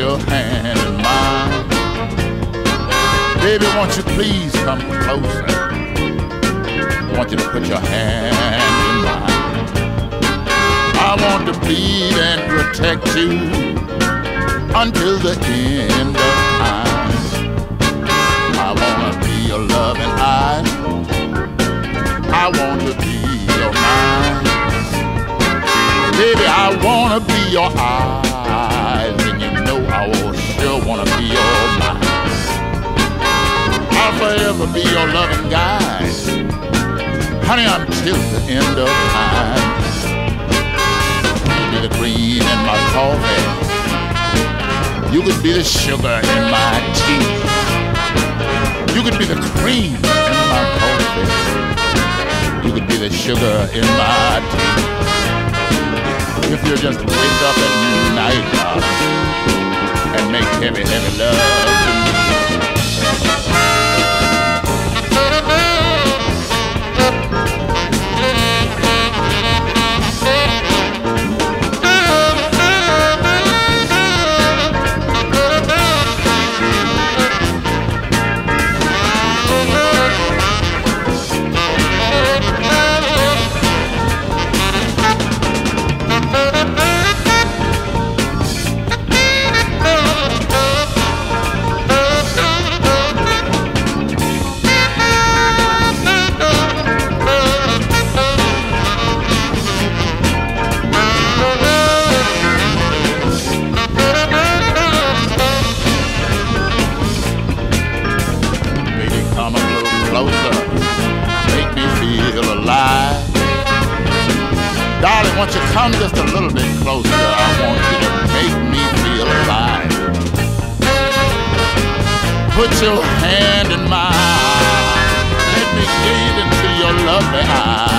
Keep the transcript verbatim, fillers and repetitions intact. your hand in mine. Baby, won't you please come closer? I want you to put your hand in mine. I want to plead and protect you until the end of time. I want to be your loving eye. I want to be your mind. Baby, I want to be your eyes, and you know I will sure want to be your mind. I'll forever be your loving guide, honey, until the end of time. You could be the green in my coffee. You could be the sugar in my tea. You could be the cream in my coffee. You could be the sugar in my tea. If you just wake up at night, love, and make heavy, heavy love to me. Won't you come just a little bit closer? I want you to make me feel alive. Put your hand in mine. Let me gaze into your lovely eyes.